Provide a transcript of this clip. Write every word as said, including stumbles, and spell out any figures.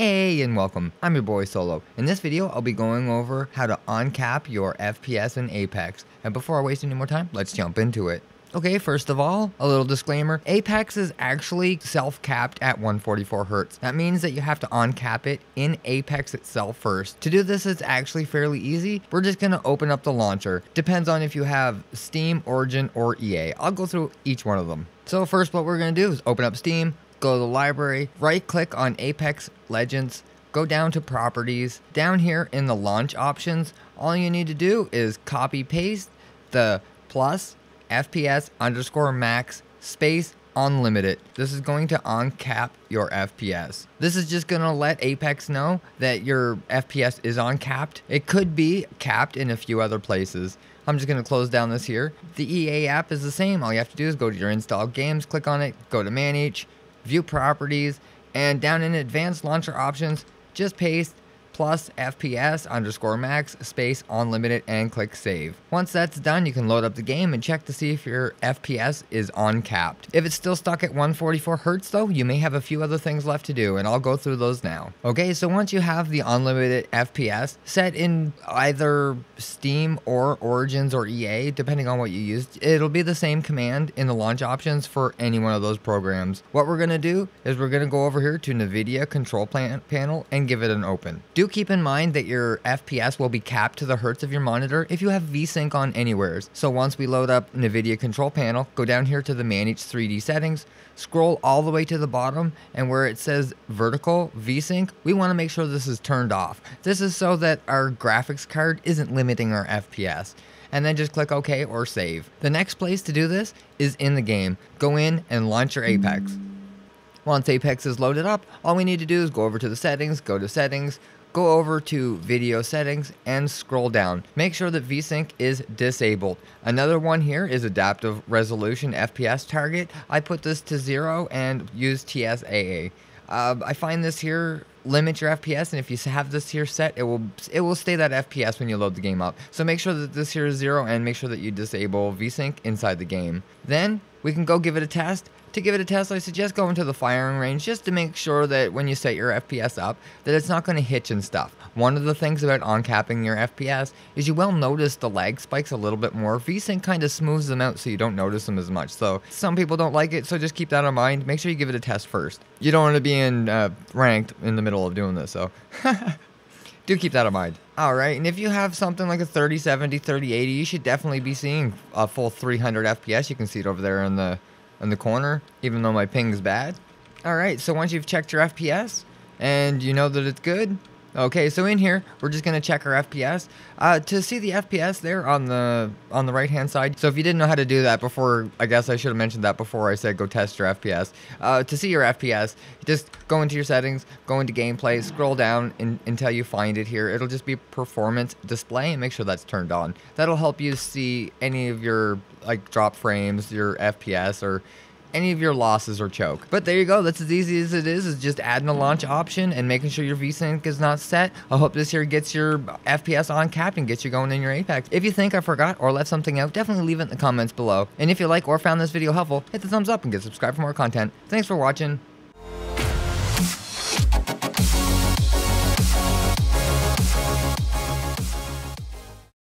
Hey and welcome, I'm your boy Solo. In this video, I'll be going over how to uncap your F P S in Apex. And before I waste any more time, let's jump into it. Okay, first of all, a little disclaimer. Apex is actually self-capped at one forty-four hertz. That means that you have to uncap it in Apex itself first. To do this, it's actually fairly easy. We're just going to open up the launcher. Depends on if you have Steam, Origin, or E A. I'll go through each one of them. So first, what we're going to do is open up Steam, go to the library, right-click on Apex Legends, go down to Properties. Down here in the Launch Options, all you need to do is copy-paste the plus F P S underscore max space unlimited. This is going to uncap your F P S. This is just going to let Apex know that your F P S is uncapped. It could be capped in a few other places. I'm just going to close down this here. The E A app is the same. All you have to do is go to your installed games, click on it, go to Manage, View Properties, and down in Advanced Launcher Options, just paste plus F P S underscore max space unlimited and click save. Once that's done, you can load up the game and check to see if your F P S is uncapped. If it's still stuck at one forty-four hertz though, you may have a few other things left to do, and I'll go through those now. Okay, so once you have the unlimited F P S set in either Steam or Origins or E A, depending on what you used, it'll be the same command in the launch options for any one of those programs. What we're gonna do is we're gonna go over here to NVIDIA control plan panel and give it an open. Do keep in mind that your F P S will be capped to the hertz of your monitor if you have VSync on anywheres. So once we load up NVIDIA control panel, go down here to the Manage three D settings, scroll all the way to the bottom, and where it says vertical VSync, we want to make sure this is turned off. This is so that our graphics card isn't limiting our F P S. And then just click OK or save. The next place to do this is in the game. Go in and launch your Apex. Once Apex is loaded up, all we need to do is go over to the settings, go to settings, go over to video settings and scroll down. Make sure that VSync is disabled. Another one here is adaptive resolution F P S target. I put this to zero and use T S A A. Uh, I find this here limits your F P S, and if you have this here set, it will it will stay that F P S when you load the game up. So make sure that this here is zero and make sure that you disable VSync inside the game. Then we can go give it a test. To give it a test, I suggest going to the firing range just to make sure that when you set your F P S up, that it's not going to hitch and stuff. One of the things about uncapping your F P S is you will notice the lag spikes a little bit more. VSync kind of smooths them out so you don't notice them as much. So some people don't like it, so just keep that in mind. Make sure you give it a test first. You don't want to be in uh, ranked in the middle of doing this, so do keep that in mind. All right, and if you have something like a thirty seventy, thirty eighty, you should definitely be seeing a full three hundred F P S. You can see it over there in the in the corner, even though my ping's bad. All right, so once you've checked your F P S and you know that it's good, okay, so in here we're just gonna check our F P S uh, to see the F P S there on the on the right hand side. So if you didn't know how to do that before, I guess I should have mentioned that before I said go test your F P S. Uh, to see your F P S, just go into your settings, go into gameplay, scroll down in, until you find it here. It'll just be performance display and make sure that's turned on. That'll help you see any of your like drop frames, your F P S, or any of your losses or choke. But there you go, that's as easy as it is, is just adding a launch option and making sure your VSync is not set. I hope this here gets your F P S on cap and gets you going in your Apex. If you think I forgot or left something out, definitely leave it in the comments below. And if you like or found this video helpful, hit the thumbs up and get subscribed for more content. Thanks for watching.